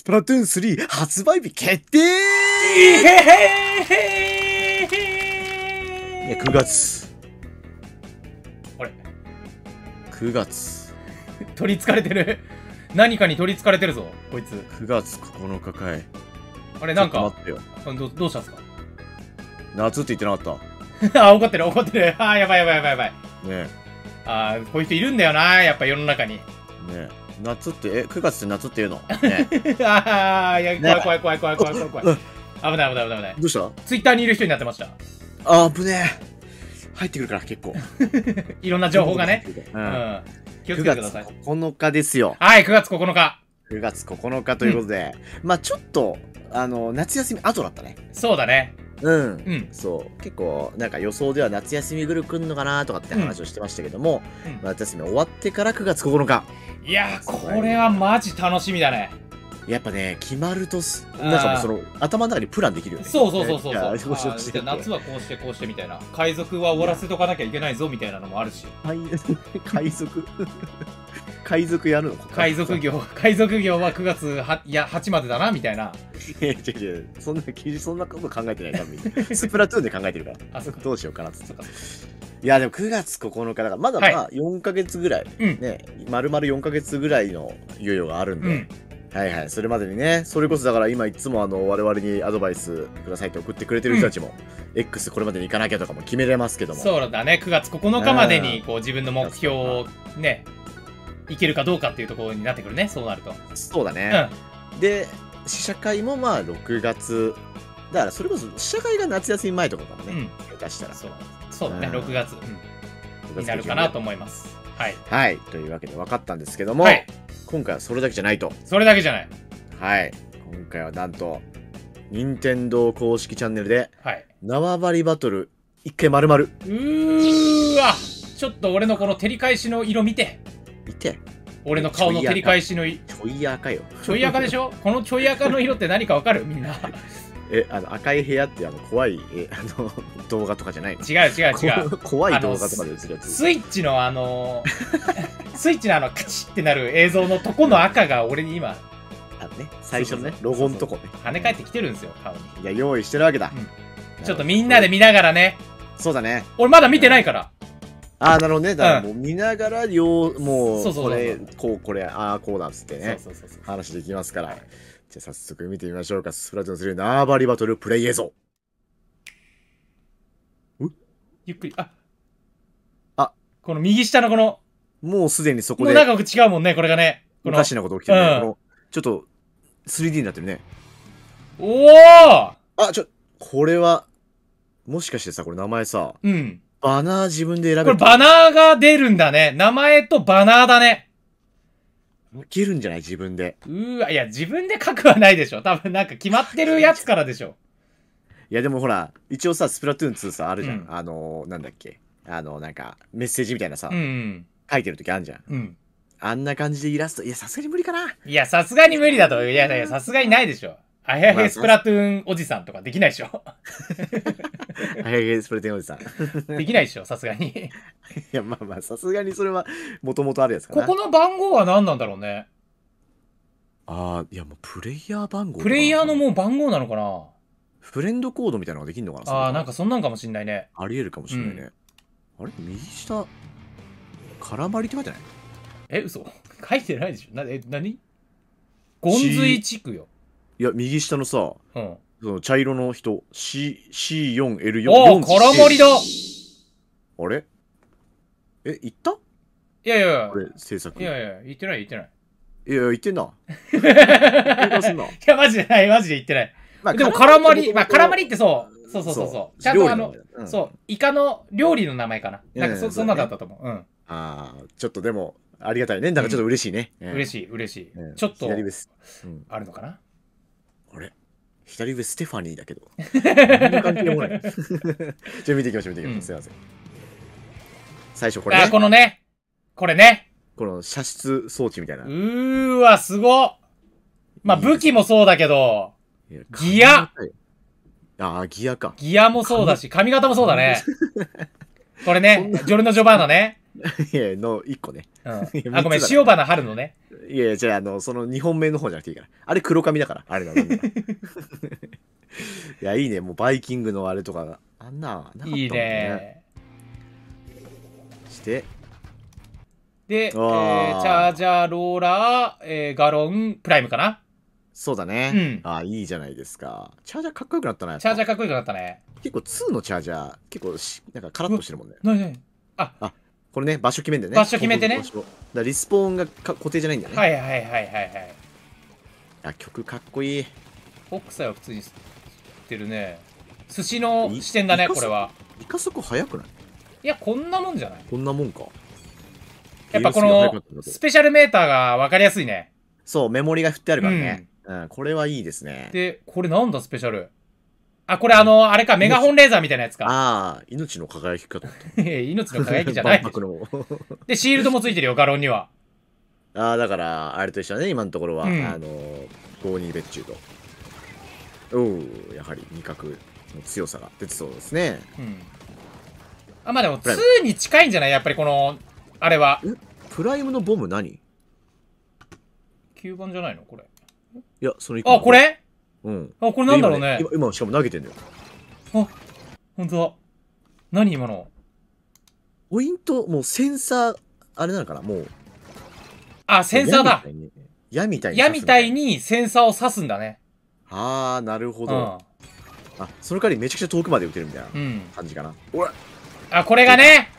スプラトゥーン3発売日決定。いや9月、あれ9月、取りつかれてる、何かに取りつかれてるぞこいつ。9月9日かい。あれなんか待ってよ、どうしたんすか。夏って言ってなかった？あ、怒ってる怒ってる。あー、やばいやばいやばいやばい。ねえ、あー、こういう人いるんだよな、やっぱ世の中に。ねえ、夏って、え、9月って夏って言うのねえ。ああ、いや、怖い怖い怖い怖い怖い怖い怖い。危ない危ない危ない危ない。どうした？ツイッターにいる人になってました。あー、危ねえ。入ってくるから結構。いろんな情報がね。うん。気をつけてください。9日ですよ。はい、9月9日。9月9日ということで、まあちょっと、夏休み後だったね。そうだね。うん、うん、そう結構なんか予想では夏休みぐるくんのかなとかって話をしてましたけども、うん、夏休み終わってから9月9日いやーこれはマジ楽しみだね。やっぱね決まるとなんかもうその頭の中にプランできるよね。そうそうそうそうそう夏はこうしてこうしてみたいな、海賊は終わらせとかなきゃいけないぞみたいなのもあるし。海賊海賊やるの？海賊業は9月8いや8までだなみたいな。違う違う、そんなこと考えてないからみんな。スプラトゥーンで考えてるから。あ、そっか。どうしようかなって。いやでも9月9日だからまだまあ4ヶ月ぐらいね、丸々4ヶ月ぐらいの猶予があるんで。はいはい、それまでにね、それこそだから今いつも我々にアドバイスくださいって送ってくれてる人たちも、うん、X これまでに行かなきゃとかも決めれますけども。そうだね、9月9日までにこう自分の目標をね、いけるかどうかっていうところになってくるね、そうなると。そうだね。うん、で、試写会もまあ6月、だからそれこそ試写会が夏休み前とかかもね、うん、出したら。そうだね、6月、うん、になるかなと思います。はい、はい、というわけで分かったんですけども。はい、今回はそれだけじゃないと。それだけじゃない。はい。今回はなんと、任天堂公式チャンネルで、はい、縄張りバトル、一回丸々。うわ、ちょっと俺のこの照り返しの色見て。見て。俺の顔の照り返しの色。ちょい赤よ。ちょい赤でしょこのちょい赤の色って何かわかるみんな。え、赤い部屋って怖い動画とかじゃないの？違う違う違う。怖い動画とかで映るやつ。スイッチのスイッチのカチッってなる映像のとこの赤が俺に今、ね、最初のね、ロゴのとこね。跳ね返ってきてるんですよ、顔に。いや、用意してるわけだ。ちょっとみんなで見ながらね。そうだね。俺まだ見てないから。ああ、なるほどね。だからもう見ながら、もう、これ、こう、これ、ああ、こうだっつってね。話できますから。じゃあ早速見てみましょうか。スプラトゥーン3縄張りバトルプレイ映像。ゆっくり、この右下のこの、もうすでにそこで。もうなんか違うもんね、これがね。おかしなこと起きてるね。ちょっと、3D になってるね。おお！これは、もしかしてさ、これ名前さ、うん。バナー自分で選べる。これバナーが出るんだね。名前とバナーだね。いけるんじゃない自分で。いや、自分で書くはないでしょ。多分なんか決まってるやつからでしょ。いや、でもほら、一応さ、スプラトゥーン2さ、あるじゃん。うん、なんだっけ。なんか、メッセージみたいなさ。うん。書いてる時あんじゃん。うん、あんな感じでイラスト、いや、さすがに無理かな。いや、さすがに無理だと。いやいや、さすがにないでしょ。あやへスプラトゥーンおじさんとかできないでしょ。あやへスプラトゥーンおじさん。できないでしょ、さすがに。いや、まあまあ、さすがにそれは、もともとあるやつかな。ここの番号は何なんだろうね。いや、もうプレイヤー番号。プレイヤーのもう番号なのかな。フレンドコードみたいなのができるのかな。なんかそんなんかもしんないね。あり得るかもしんないね。うん、あれ右下。絡まりって書いてない？嘘書いてないでしょ。何？ゴンズイ地区よ。いや、右下のさ、その茶色の人、C4L4。おお、絡まりだ。あれ？行った？いやいや、制作。いやいや、行ってない行ってない。いや、行ってんな。いや、マジでない、マジで行ってない。でも、絡まり、絡まりってそう。ちゃんとそう、イカの料理の名前かな。なんか、そんなだったと思う。ちょっとでも、ありがたいね。なんかちょっと嬉しいね。嬉しい、嬉しい。ちょっと、あるのかな？あれ？左上、ステファニーだけど。何の関係もない。じゃあ見ていきましょう、見ていきましょう。すいません。最初これね。このね。これね。この射出装置みたいな。わ、すご！まあ、武器もそうだけど、ギア！ギアか。ギアもそうだし、髪型もそうだね。これね、ジョルノ・ジョバーナね。いやの1個ね、うん、あごめん塩花春のねいやいやじゃあその2本目の方じゃなくていいからあれ黒髪だからあれだろいやいいねもうバイキングのあれとかがあんななかったもんねいいねしてで、チャージャーローラー、ガロンプライムかなそうだね、うん、あいいじゃないですかチャージャーかっこよくなったねチャージャーかっこよくなったね結構2のチャージャー結構なんかカラッとしてるもんねなになにあこれね場所決めんだよね場所決めてねだリスポーンが固定じゃないんだよねはいはいはいはいはいあ曲かっこいいフォックスは普通に吸ってるね寿司の視点だねこれはイカ速速くないいやこんなもんじゃないこんなもんかやっぱこのスペシャルメーターが分かりやすいねそうメモリが振ってあるからね、うんうん、これはいいですね。で、これなんだスペシャル。あ、これあれか、メガホンレーザーみたいなやつか。ああ、命の輝きかと。命の輝きじゃないでしょ。で、シールドもついてるよ、ガロンには。ああ、だから、あれと一緒だね、今のところは。うん、52別注と。おお、やはり味覚の強さが出てそうですね。うん。あ、まあでも、2に近いんじゃないやっぱりこの、あれは。プライムのボム何 ?9 番じゃないのこれ。いや、それあ、これうん。あ、これなんだろうね。今、しかも投げてんだよ。あ、ほんとだ。何今のポイント、もうセンサー、あれなのかなもう。あ、センサーだ。矢みたいに。矢みたいにセンサーを刺すんだね。あー、なるほど。あ、その代わりめちゃくちゃ遠くまで打てるみたいな感じかな。おらあ、これがね、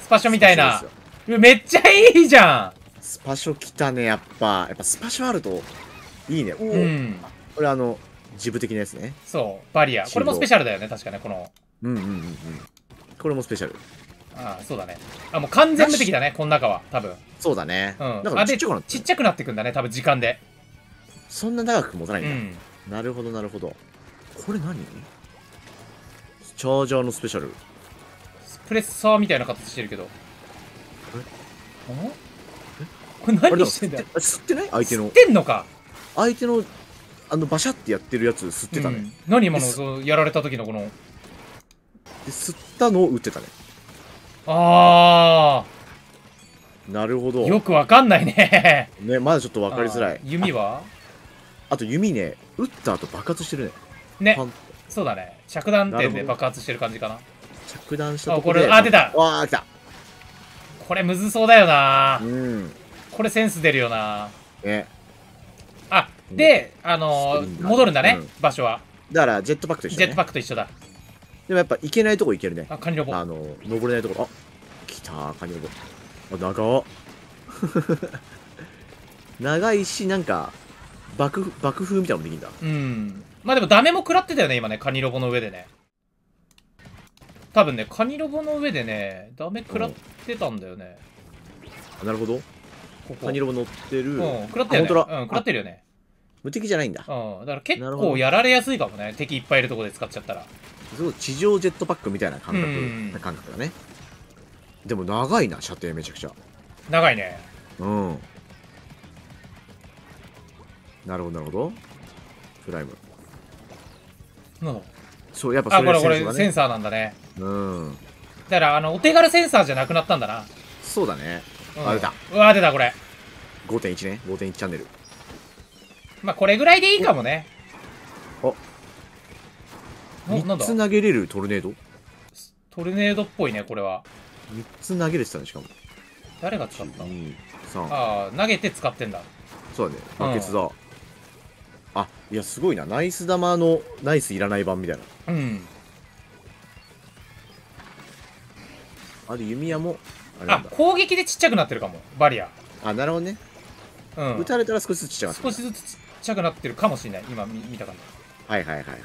スパショみたいな。めっちゃいいじゃんスパショ来たね、やっぱ。やっぱスパショあると。いいね。うん。これジブ的なやつね。そう、バリア。これもスペシャルだよね、確かね、この。うんうんうんうん。これもスペシャル。ああ、そうだね。あ、もう完全無敵だね、この中は、多分。そうだね。うん。だからちっちゃくなってくんだね、多分時間で。そんな長く持たないんだ。うん、なるほど、なるほど。これ何チャージャーのスペシャル。スプレッサーみたいな形してるけど。これ何してんだよ。吸ってない相手の。吸ってんのか。相手のバシャってやってるやつ吸ってたね、うん、何今のそうやられた時のこので吸ったのを打ってたねああなるほどよくわかんないねねまだちょっとわかりづらい弓は あと弓ね打った後爆発してるねねそうだね着弾点で爆発してる感じかな着弾したところであ出たわあ来たこれむずそうだよな、うん、これセンス出るよなねあ、で、戻るんだね、場所は。だから、ジェットパックと一緒だ。ジェットパックと一緒だ。でもやっぱ、行けないとこ行けるね。あ、カニロボ。登れないところ。あ、来た、カニロボ。あ、長っ。長いし、なんか、爆風みたいなのもできるんだ。うん。まあでも、ダメも食らってたよね、今ね、カニロボの上でね。多分ね、カニロボの上でね、ダメ食らってたんだよね。あ、なるほど。カニロボ乗ってる。うん、食らってるよね。うん、食らってるよね。無敵じゃないんだ。うん、だから結構やられやすいかもね。敵いっぱいいるところで使っちゃったら。すごい地上ジェットパックみたいな感覚だね。でも長いな、射程めちゃくちゃ。長いね。うん。なるほど、なるほど。プライム。うん。そう、やっぱそれがセンサーだね。あ、これセンサーなんだね。うん。だからお手軽センサーじゃなくなったんだな。そうだね。あ、出た。うわ、出た、これ。5.1 ね。5.1 チャンネル。まあ、これぐらいでいいかもね。あ。3つ投げれるトルネード？トルネードっぽいね、これは。3つ投げれてたね、しかも。誰が使ったの？ 2、3。ああ、投げて使ってんだ。そうだね。バケツだ。あ、いや、すごいな。ナイス玉のナイスいらない版みたいな。うん。あと、弓矢も。あ、攻撃でちっちゃくなってるかも、バリア。あ、なるほどね。うん。撃たれたら少しずつちっちゃくなってる。少しずつちっちゃくなってるかもしれない、今見た感じ。はいはいはいはい。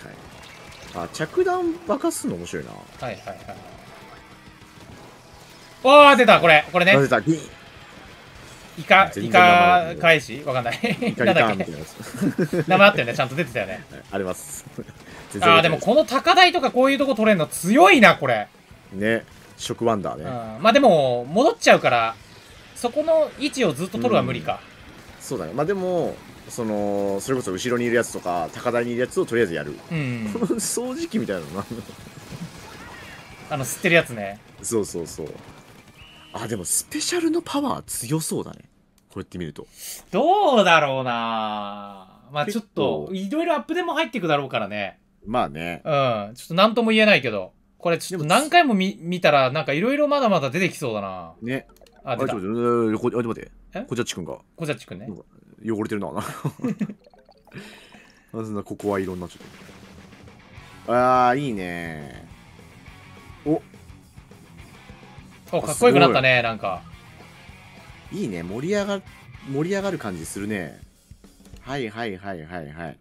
あ、着弾爆発するの面白いな。はいはいはい。おー、出た、これね。出た、ギー。イカ返しわかんない。イカだけ。名前あったよね、ちゃんと出てたよね。あります。あー、でもこの高台とかこういうとこ取れるの強いな、これ。ね。食ワンダーね、うん、まあでも戻っちゃうからそこの位置をずっと取るは無理か、うん、そうだねまあでもそれこそ後ろにいるやつとか高台にいるやつをとりあえずやる、うん、この掃除機みたいなのな吸ってるやつねそうそうそうあ、でもスペシャルのパワー強そうだね。これって見ると。どうだろうな。まあちょっと、いろいろアップデも入っていくだろうからね。まあね。うん。ちょっとなんとも言えないけど。これちょっと何回も見たら、なんかいろいろまだまだ出てきそうだな。ね。あ、ちょっと待って。こちゃっちくんが。こちゃっちくんね。汚れてるな。なぜな、ここは色になっちゃった。ああ、いいね。おかっこよくなったね、なんか。いいね、盛り上がる感じするね。はいはいはいはいはい。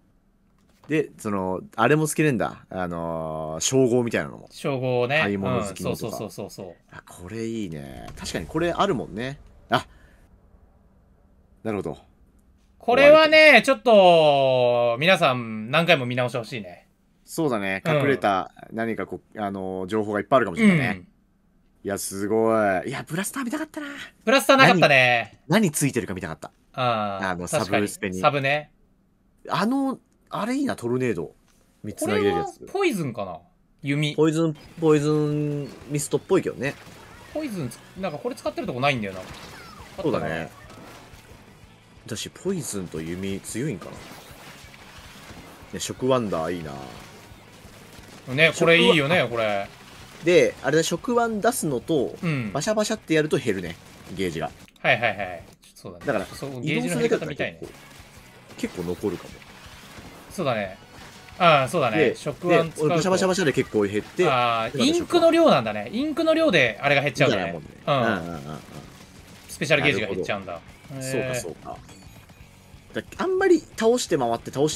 で、その、あれもつけるんだ。称号みたいなのも。称号ね。買い物好きのとか。そうそうそうそう。あ、これいいね。確かにこれあるもんね。あ、なるほど。これはね、ちょっと、皆さん何回も見直してほしいね。そうだね。隠れた何かこう、情報がいっぱいあるかもしれないね。うん、いや、すごい。いや、ブラスター見たかったな。ブラスターなかったね。何ついてるか見たかった。サブスペに。サブね。あれいいな、トルネード。3つ投げれるやつ。これはポイズンかな、弓。ポイズンミストっぽいけどね。ポイズン、なんかこれ使ってるとこないんだよな。そうだね。私、ポイズンと弓強いんかな。食ワンダーいいな。ね、これいいよね、これ。で、あれだ、食腕出すのと、バシャバシャってやると減るね、ゲージが。はいはいはい。そうだね。だから、ゲージの減り方みたいね。結構残るかも。そうだね。ああ、そうだね。食腕使うと。バシャバシャバシャで結構減って。ああ、インクの量なんだね。インクの量であれが減っちゃうんだね。スペシャルゲージが減っちゃうんだ。そうかそうか。あんまり倒して回ってできな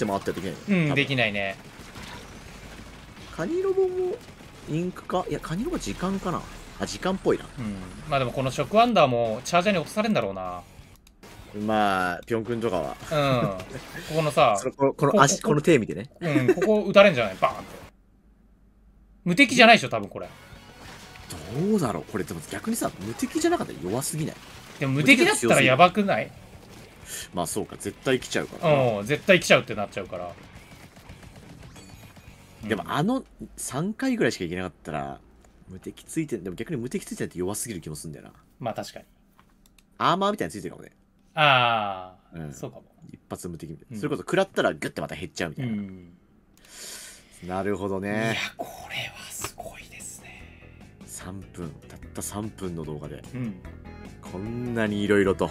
い。うん、できないね。カニロボも。インクか、いや、カニの方が時間かな。あ、時間っぽいな。うん。まあでもこの食アンダーもチャージャーに落とされるんだろうな。まあ、ピョン君とかは。うん。ここのさ、この手見てね。うん、ここ打たれんじゃないバーンって。無敵じゃないでしょ、多分これ。どうだろうこれ、でも逆にさ、無敵じゃなかったら弱すぎない。でも無敵だったらやばくない？まあそうか、絶対来ちゃうから。うん、絶対来ちゃうってなっちゃうから。でも3回ぐらいしかいけなかったら無敵ついてる。でも逆に無敵ついてるって弱すぎる気もするんだよな。まあ確かにアーマーみたいについてるかもね。ああ、うん、そうかも。一発無敵みたいな、うん、それこそ食らったらグッてまた減っちゃうみたいな、うん、なるほどね。いやこれはすごいですね。3分、たった3分の動画で、うん、こんなにいろいろと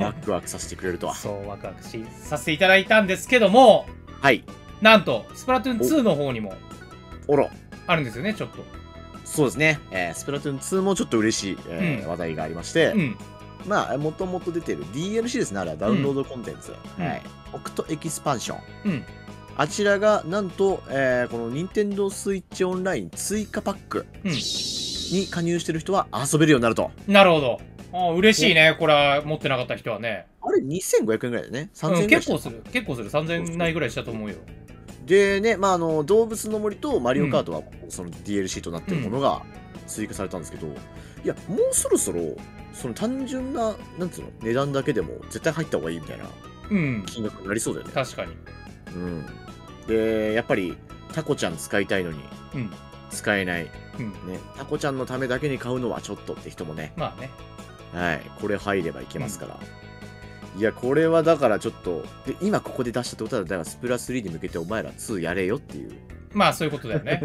ワクワクさせてくれるとは。そうワクワクさせていただいたんですけども、はい、なんと、スプラトゥーン2の方にも、あるんですよね、ちょっと。そうですね、スプラトゥーン2もちょっと嬉しい、話題がありまして、うん、まあ、もともと出てる DLC ですね、あれはダウンロードコンテンツ、うん、はい、オクトエキスパンション。うん、あちらが、なんと、この Nintendo Switch Online 追加パックに加入してる人は遊べるようになると。うん、なるほど。あ、嬉しいね、これは持ってなかった人はね。あれ、2500円ぐらいだね。3000円ぐらい。結構する。3000円ないぐらいしたと思うよ。でね、まあ動物の森とマリオカートはその DLC となってるものが追加されたんですけど、うん、いやもうそろそろその単純ななんつうの値段だけでも絶対入った方がいいみたいな金額になりそうだよね。うん、確かに。うん、でやっぱりタコちゃん使いたいのに使えない、うんね、タコちゃんのためだけに買うのはちょっとって人もね。まあね。はい、これ入ればいけますから。うん、いやこれはだからちょっとで今ここで出したってことはだからスプラ3に向けてお前ら2やれよっていう、まあそういうことだよね。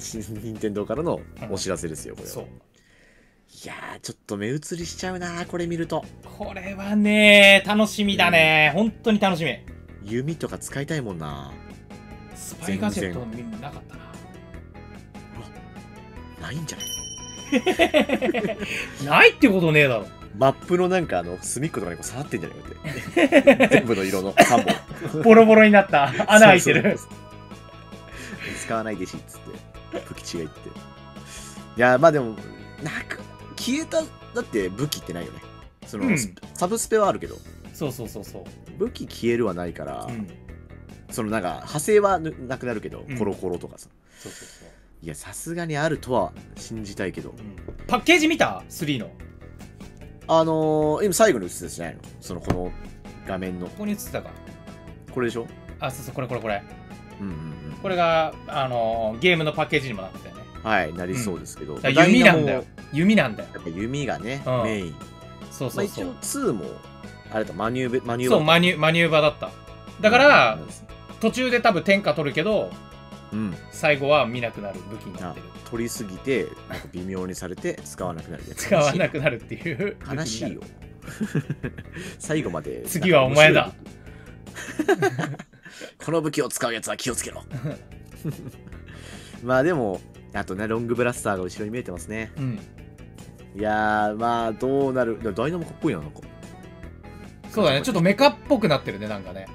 任天堂からのお知らせですよ、これは。そういやーちょっと目移りしちゃうなこれ見ると。これはね楽しみだね、本当に楽しみ。弓とか使いたいもんな。スパイガジェットなかったな。ないんじゃない？ないってことねえだろ。マップのなんか隅っことかに触ってんじゃないかって。全部の色の3本。ボロボロになった。穴開いてる。使わないでしっつって、プキチが言って。いや、まあでも、消えた、だって武器ってないよね。その、うん、サブスペはあるけど。そうそうそうそう。武器消えるはないから、うん、そのなんか、派生はなくなるけど、コロコロとかさ。そうそうそう。いや、さすがにあるとは信じたいけど。うん、パッケージ見た ?3 の。今最後に映ってたじゃないの、そのこの画面のここに映ってたかこれでしょ。あ、そうそう、これこれがゲームのパッケージにもなってたよね。はい、なりそうですけど、弓なんだよ。弓なんだよ。やっぱ弓がね、うん、メイン。そうそうそう。まあ、一応2もあれだ、マニューバー。そう、マニューバーだった。だから、うん、途中で多分天下取るけど、うん、最後は見なくなる武器になってる。取りすぎてなんか微妙にされて使わなくなるやつ。使わなくなるっていう。悲しいよ。最後まで。次はお前だ。この武器を使うやつは気をつけろ。まあでもあとね、ロングブラスターが後ろに見えてますね。うん、いやー、まあどうなる。ダイナモかっこいいな、なんか。そうだね、ちょっとメカっぽくなってるね、なんかね。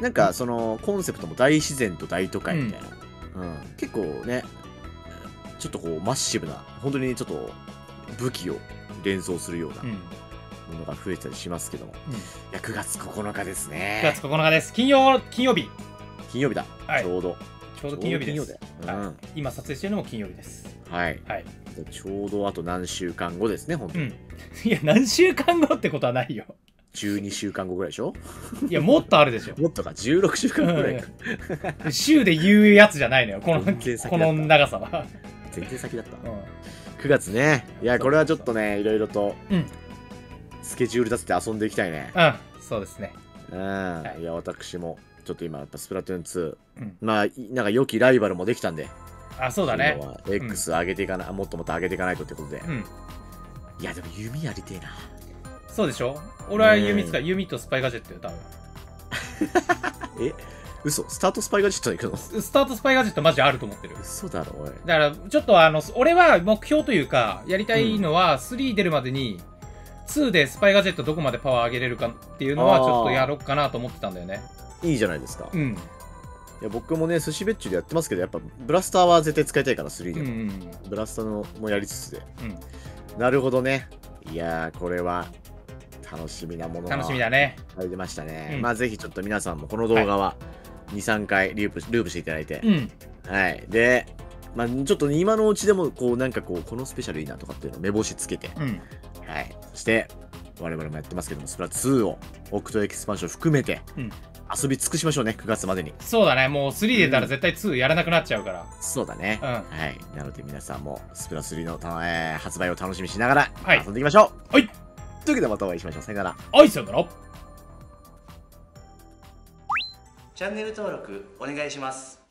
なんかそのコンセプトも大自然と大都会みたいな、うんうん、結構ね、ちょっとこうマッシブな、本当にちょっと武器を連想するようなものが増えたりしますけども、うん、いや9月9日ですね。9月9日です。金曜日。金曜日だ。はい、ちょうど金曜日です。うん、今撮影してるのも金曜日です。はい。はい、ちょうどあと何週間後ですね、本当に。うん、いや、何週間後ってことはないよ。12週間後ぐらいでしょ。いや、もっとあるでしょ。もっとか、16週間ぐらいか。うん、週で言うやつじゃないのよ、この長さは。全然先だった。うん、9月ね。いや、これはちょっとね、いろいろと、うん、スケジュール立てて遊んでいきたいね。うん、そうですね。うん。いや、私も、ちょっと今、やっぱスプラトゥーン2、うん、まあ、なんか良きライバルもできたんで、あ、そうだね。X 上げていかない、うん、もっと上げていかないとってことで。うん、いや、でも弓やりてえな。そうでしょ、俺は弓使う、弓とスパイガジェットよ、多分。え、嘘、スタートスパイガジェットで行くの？スタートスパイガジェットマジあると思ってる。嘘だろ、おい。だから、ちょっと俺は目標というか、やりたいのは、3出るまでに、2でスパイガジェットどこまでパワー上げれるかっていうのは、ちょっとやろうかなと思ってたんだよね。いいじゃないですか。うん。いや、僕もね、寿司ベッチュでやってますけど、やっぱ、ブラスターは絶対使いたいから、3でも。うん、ブラスターのもやりつつで。うん、なるほどね。いやー、これは。楽しみなものが入りましたね。まあぜひちょっと皆さんもこの動画は2、3回ループしていただいて、はい。で、まあちょっと今のうちでもこうなんかこのスペシャルいいなとかっていうのを目星つけて、はい。そして我々もやってますけども、スプラ2をオクトエキスパンション含めて遊び尽くしましょうね、9月までに。そうだね、もう3出たら絶対2やらなくなっちゃうから。そうだね。はい。なので皆さんもスプラ3の発売を楽しみにしながら遊んでいきましょう。はい。というわけでまたお会いしましょう。さよなら。はい、さよなら。チャンネル登録お願いします。